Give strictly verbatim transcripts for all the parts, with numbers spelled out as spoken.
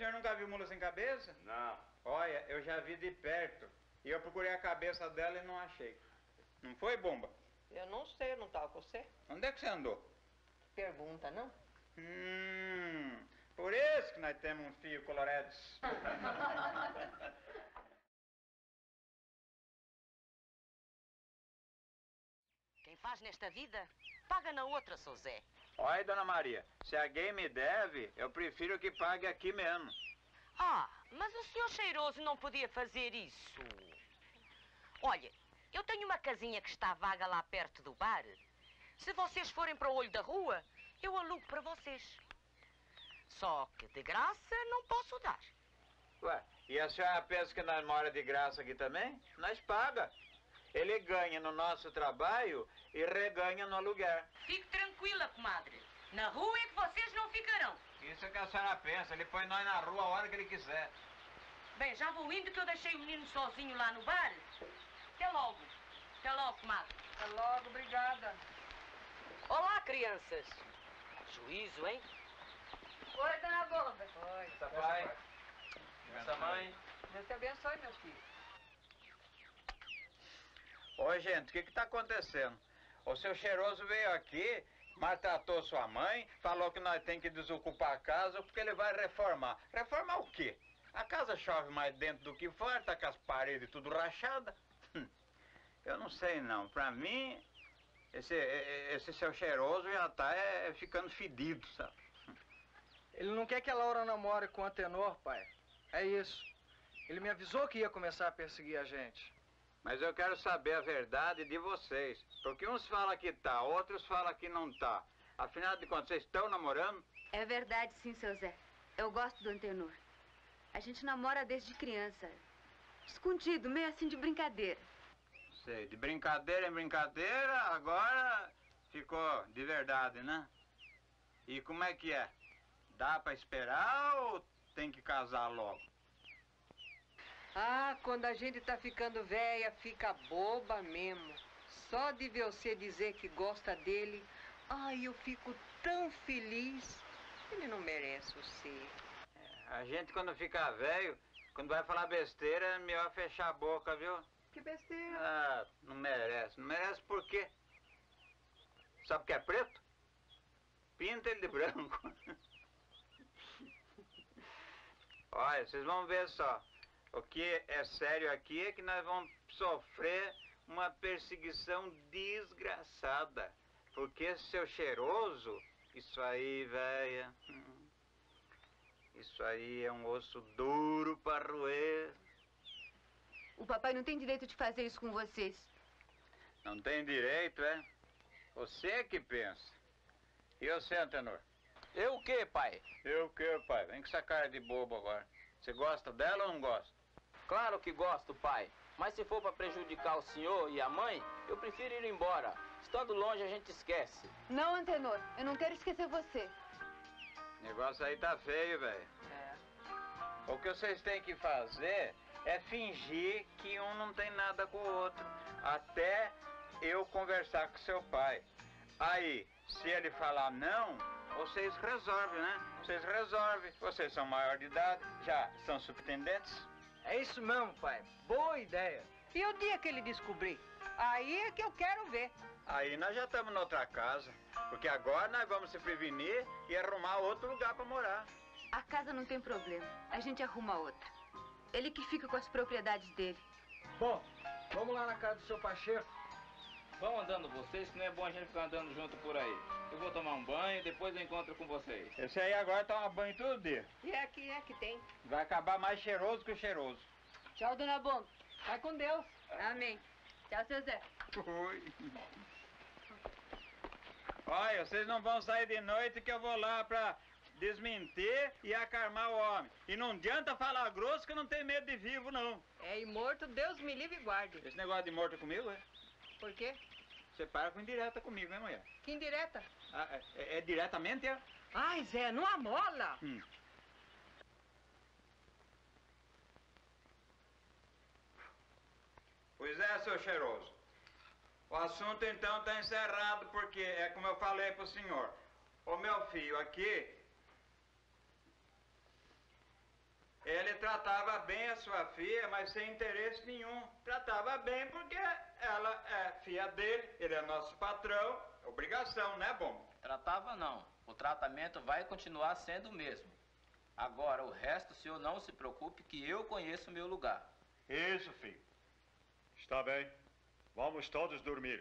senhor nunca viu mula sem cabeça? Não. Olha, eu já vi de perto. E eu procurei a cabeça dela e não achei. Não foi, Bomba? Eu não sei, eu não estava com você. Onde é que você andou? Pergunta, não? Hum, por isso que nós temos um fio colorado. Quem faz nesta vida, paga na outra, seu Zé. Olha, dona Maria, se alguém me deve, eu prefiro que pague aqui mesmo. Ah, mas o senhor cheiroso não podia fazer isso. Olha, eu tenho uma casinha que está vaga lá perto do bar. Se vocês forem para o olho da rua, eu alugo para vocês. Só que de graça não posso dar. Ué, e a senhora pensa que nós mora de graça aqui também? Nós paga. Ele ganha no nosso trabalho e reganha no aluguel. Fique tranquila, comadre. Na rua é que vocês não ficarão. Isso é que a senhora pensa. Ele põe nós na rua a hora que ele quiser. Bem, já vou indo que eu deixei o menino sozinho lá no bar. Até logo. Até logo, comadre. Até logo, obrigada. Olá, crianças. Juízo, hein? Oi, dona Bomba. Oi. Nossa pai. Nossa mãe. Deus te abençoe, meus filhos. Oi, gente, o que que tá acontecendo? O seu cheiroso veio aqui, maltratou sua mãe, falou que nós temos que desocupar a casa porque ele vai reformar. Reformar o quê? A casa chove mais dentro do que fora, tá com as paredes tudo rachada. Hum. Eu não sei não, pra mim... Esse, esse seu cheiroso já tá é, ficando fedido, sabe? Ele não quer que a Laura namore com o Antenor, pai. É isso. Ele me avisou que ia começar a perseguir a gente. Mas eu quero saber a verdade de vocês. Porque uns falam que tá, outros falam que não tá. Afinal de contas, vocês estão namorando? É verdade, sim, seu Zé. Eu gosto do Antenor. A gente namora desde criança. Escondido, meio assim de brincadeira. Sei, de brincadeira em brincadeira, agora ficou de verdade, né? E como é que é? Dá pra esperar ou tem que casar logo? Ah, quando a gente tá ficando velha, fica boba mesmo. Só de ver você dizer que gosta dele, ai, eu fico tão feliz. Ele não merece você. A gente quando fica velho, quando vai falar besteira, é melhor fechar a boca, viu? Que besteira. Ah, não merece. Não merece por quê? Sabe que é preto? Pinta ele de branco. Olha, vocês vão ver só. O que é sério aqui é que nós vamos sofrer uma perseguição desgraçada. Porque seu cheiroso, isso aí, velha, isso aí é um osso duro para roer. O papai não tem direito de fazer isso com vocês. Não tem direito, é? Você que pensa. E você, Antenor? Eu o quê, pai? Eu o quê, pai? Vem com essa cara de bobo agora. Você gosta dela ou não gosta? Claro que gosto, pai. Mas se for para prejudicar o senhor e a mãe, eu prefiro ir embora. Estando longe, a gente esquece. Não, Antenor. Eu não quero esquecer você. O negócio aí tá feio, velho. É. O que vocês têm que fazer... é fingir que um não tem nada com o outro, até eu conversar com seu pai. Aí, se ele falar não, vocês resolvem, né? Vocês resolvem. Vocês são maior de idade, já são superintendentes. É isso mesmo, pai. Boa ideia. E o dia que ele descobrir? Aí é que eu quero ver. Aí nós já estamos noutra casa, porque agora nós vamos se prevenir e arrumar outro lugar para morar. A casa não tem problema, a gente arruma outra. Ele que fica com as propriedades dele. Bom, vamos lá na casa do seu Pacheco. Vão andando vocês, que não é bom a gente ficar andando junto por aí. Eu vou tomar um banho, depois eu encontro com vocês. Esse aí agora toma banho todo dia. E aqui é que tem. Vai acabar mais cheiroso que o cheiroso. Tchau, dona Bomba. Vai com Deus. Amém. Tchau, seu Zé. Oi. Olha, vocês não vão sair de noite que eu vou lá pra... desmentir e acarmar o homem. E não adianta falar grosso que eu não tenho medo de vivo, não. É, e morto, Deus me livre e guarde. Esse negócio de morto comigo, é? Por quê? Você para com indireta comigo, hein, mulher? Que indireta? Ah, é, é diretamente, é? Ai, Zé, não amola! Hum. Pois é, seu cheiroso. O assunto, então, está encerrado, porque é como eu falei para o senhor. Ô, meu filho, aqui... Ele tratava bem a sua filha, mas sem interesse nenhum. Tratava bem porque ela é filha dele, ele é nosso patrão, é obrigação, né, bom? Tratava não. O tratamento vai continuar sendo o mesmo. Agora, o resto, o senhor não se preocupe que eu conheço o meu lugar. Isso, filho. Está bem. Vamos todos dormir.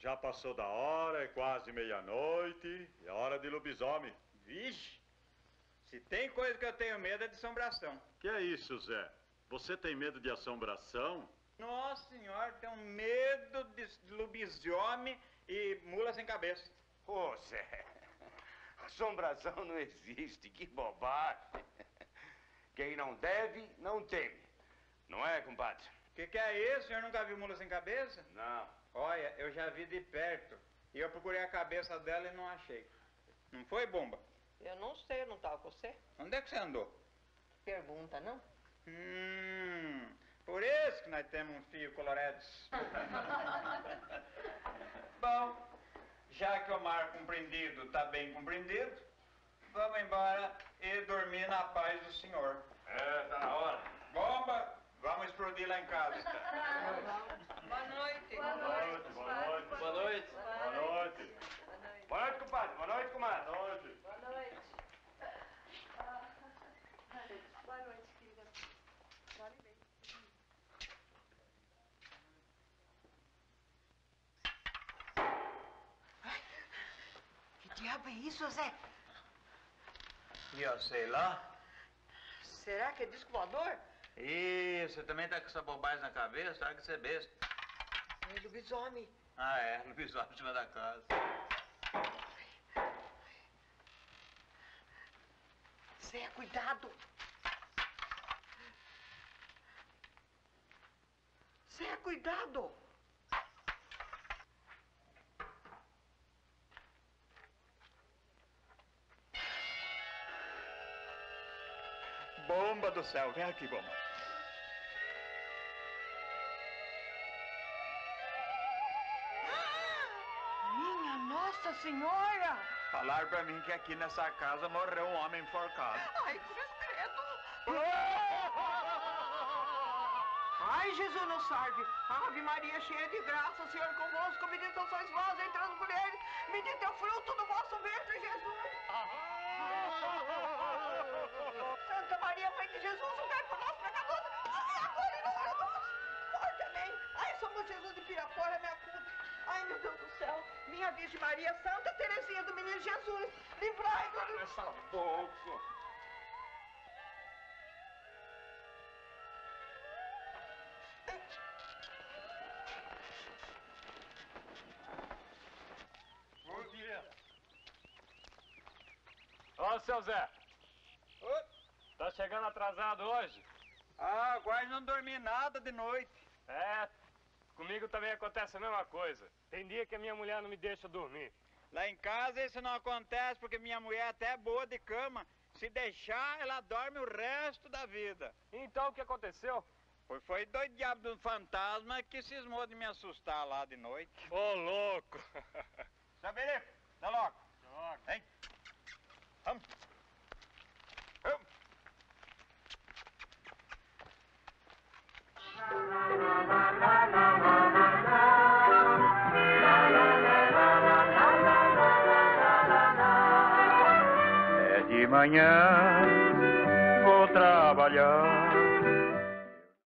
Já passou da hora, é quase meia-noite, é hora de lobisomem. Vixe! Se tem coisa que eu tenho medo é de assombração. Que é isso, Zé? Você tem medo de assombração? Nossa senhora, tenho medo de lobisomem e mula sem cabeça. Ô, Zé, assombração não existe, que bobagem. Quem não deve, não teme. Não é, compadre? O que, que é isso? O senhor nunca viu mula sem cabeça? Não. Olha, eu já vi de perto e eu procurei a cabeça dela e não achei. Não foi, Bomba? Eu não sei, eu não estava com você. Onde é que você andou? Pergunta, não? Hum, por isso que nós temos um fio colorado. Bom, já que o mar compreendido está bem compreendido, vamos embora e dormir na paz do senhor. É, tá na hora. Bomba! Vamos explodir lá em casa. Boa noite. Boa noite. Boa noite. Boa noite. Boa noite. Boa noite, compadre. Boa noite, comadre. Boa noite. Boa noite. Boa noite, querida. Dorme bem. Que diabo é isso, Zé? Eu sei lá. Será que é disco voador? Ih, você também tá com essa bobagem na cabeça? Sabe que você é besta. É lobisomem. Ah, é. Lobisomem em cima da casa. Zé, cuidado. Zé, cuidado. Bomba do céu, vem aqui, Bomba. Nossa Senhora! Falaram pra mim que aqui nessa casa morreu um homem enforcado. Ai, credo! Ai, Jesus nos salve! Ave Maria, cheia de graça, Senhor convosco, bendita sois vós entre as mulheres, bendito é o fruto do vosso ventre, Jesus! Santa Maria, Mãe de Jesus, rogai por nós pecadores, agora e na hora da nossa morte, amém! Ai, somos Jesus de Pirapora, minha puta! Ai, meu Deus do céu, minha Virgem Maria, Santa Teresinha do Menino Jesus, livrai-nos do... Essa boca! Bom dia! Ó, seu Zé! Oi? Tá chegando atrasado hoje? Ah, quase não dormi nada de noite. É, comigo também acontece a mesma coisa. Tem dia que a minha mulher não me deixa dormir. Lá em casa isso não acontece porque minha mulher é até boa de cama. Se deixar, ela dorme o resto da vida. Então o que aconteceu? Pois foi doido diabo de um fantasma que cismou de me assustar lá de noite. Ô, oh, louco! Seu Berico, dá logo. Dá logo. Hein? Vamos. Vamos. De manhã vou trabalhar,